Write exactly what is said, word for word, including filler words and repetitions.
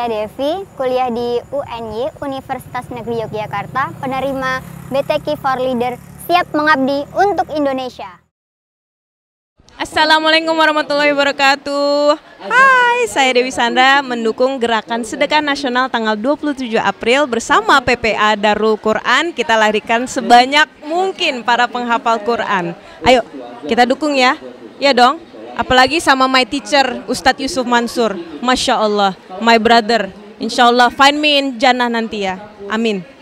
Saya Devi, kuliah di U N Y, Universitas Negeri Yogyakarta, penerima B T Q for Leader, siap mengabdi untuk Indonesia. Assalamualaikum warahmatullahi wabarakatuh. Hai, saya Dewi Sandra, mendukung Gerakan Sedekah Nasional tanggal dua puluh tujuh April bersama P P A Daarul Qur'an. Kita larikan sebanyak mungkin para penghafal Qur'an. Ayo, kita dukung ya. Ya dong. Apalagi sama my teacher Ustadz Yusuf Mansur, Masya Allah, my brother, Insya Allah find me in Jannah nanti ya, amin.